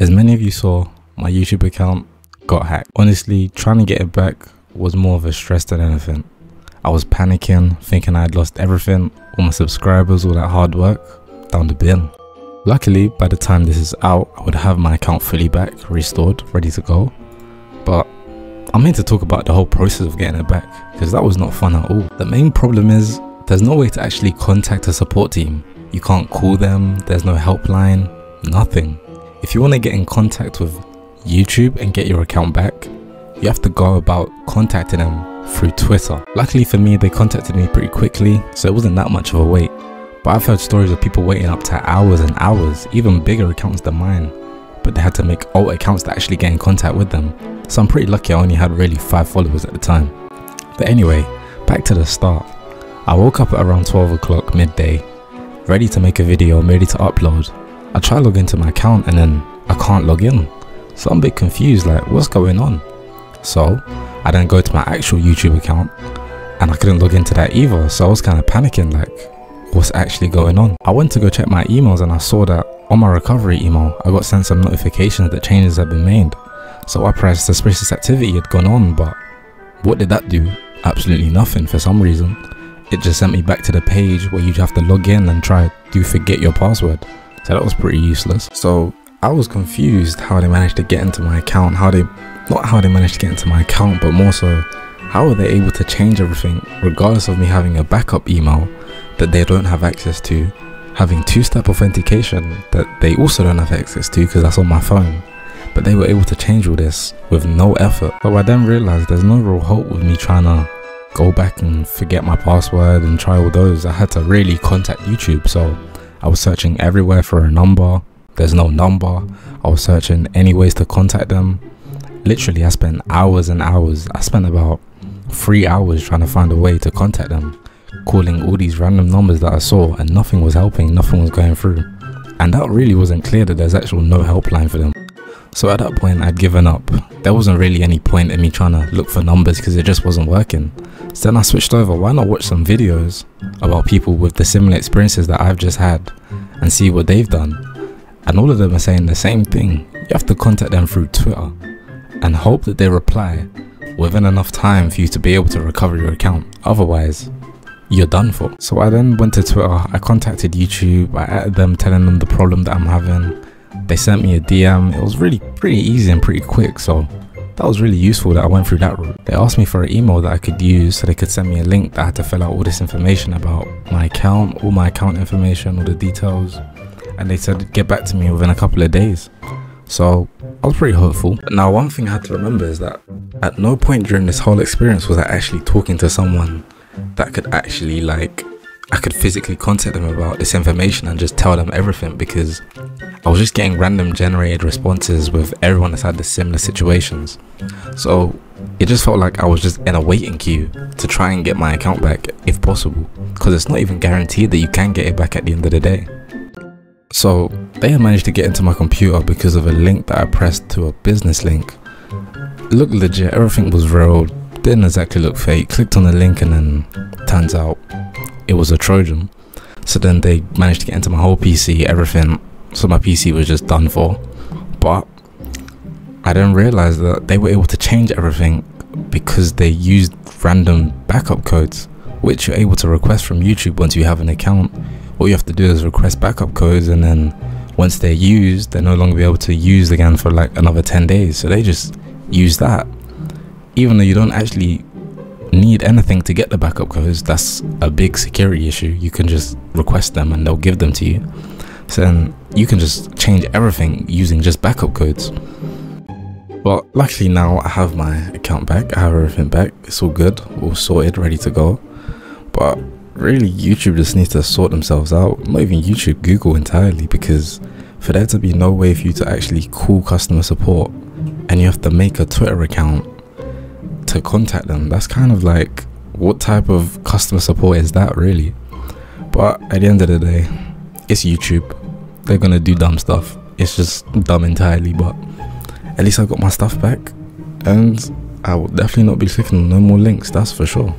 As many of you saw, my YouTube account got hacked. Honestly, trying to get it back was more of a stress than anything. I was panicking, thinking I'd lost everything, all my subscribers, all that hard work, down the bin. Luckily, by the time this is out, I would have my account fully back, restored, ready to go. But I'm here to talk about the whole process of getting it back, because that was not fun at all. The main problem is, there's no way to actually contact a support team. You can't call them, there's no helpline, nothing. If you want to get in contact with YouTube and get your account back, you have to go about contacting them through Twitter. Luckily for me, they contacted me pretty quickly, so it wasn't that much of a wait. But I've heard stories of people waiting up to hours and hours, even bigger accounts than mine, but they had to make alt accounts to actually get in contact with them. So I'm pretty lucky I only had really 5 followers at the time. But anyway, back to the start. I woke up at around 12 o'clock midday, ready to make a video, ready to upload. I try log into my account and then I can't log in. So I'm a bit confused, like what's going on? So I then go to my actual YouTube account and I couldn't log into that either. So I was kind of panicking, like what's actually going on? I went to go check my emails and I saw that on my recovery email, I got sent some notifications that changes had been made. So I pressed suspicious activity had gone on, but what did that do? Absolutely nothing for some reason. It just sent me back to the page where you'd have to log in and try to forget your password. So that was pretty useless. So I was confused how they managed to get into my account, but more so, how are they able to change everything regardless of me having a backup email that they don't have access to, having two-step authentication that they also don't have access to because that's on my phone. But they were able to change all this with no effort. So I then realized there's no real hope with me trying to go back and forget my password and try all those. I had to really contact YouTube, so I was searching everywhere for a number. There's no number. I was searching any ways to contact them. Literally, I spent hours and hours. I spent about 3 hours trying to find a way to contact them, calling all these random numbers that I saw, and nothing was helping, nothing was going through. And that really wasn't clear that there's actually no helpline for them. So at that point, I'd given up. There wasn't really any point in me trying to look for numbers because it just wasn't working. So then I switched over, why not watch some videos about people with the similar experiences that I've just had and see what they've done. And all of them are saying the same thing. You have to contact them through Twitter and hope that they reply within enough time for you to be able to recover your account. Otherwise, you're done for. So I then went to Twitter, I contacted YouTube, I added them telling them the problem that I'm having. They sent me a DM. It was really pretty easy and pretty quick, so that was really useful that I went through that route. They asked me for an email that I could use, so they could send me a link that I had to fill out all this information about my account, all my account information, all the details, and they said get back to me within a couple of days. So I was pretty hopeful. But now one thing I had to remember is that at no point during this whole experience was I actually talking to someone that could actually I could physically contact them about this information and just tell them everything, because I was just getting random generated responses with everyone that's had the similar situations. So it just felt like I was just in a waiting queue to try and get my account back if possible, because it's not even guaranteed that you can get it back at the end of the day. So they had managed to get into my computer because of a link that I pressed to a business link. It looked legit, everything was real, didn't exactly look fake. Clicked on the link and then turns out it was a Trojan. So then they managed to get into my whole PC, everything. So my PC was just done for. But I didn't realize that they were able to change everything because they used random backup codes, which you're able to request from YouTube once you have an account. All you have to do is request backup codes, and then once they're used, they'll no longer be able to use again for like another 10 days. So they just use that, even though you don't actually need anything to get the backup codes. That's a big security issue. You can just request them and they'll give them to you. So then you can just change everything using just backup codes. Well, luckily now I have my account back, I have everything back, it's all good, all sorted, ready to go. But really, YouTube just needs to sort themselves out. Not even YouTube, Google entirely, because for there to be no way for you to actually call customer support and you have to make a Twitter account to contact them, that's kind of like, what type of customer support is that really? But at the end of the day, it's YouTube, they're gonna do dumb stuff. It's just dumb entirely. But at least I got my stuff back, and I will definitely not be clicking on no more links, that's for sure.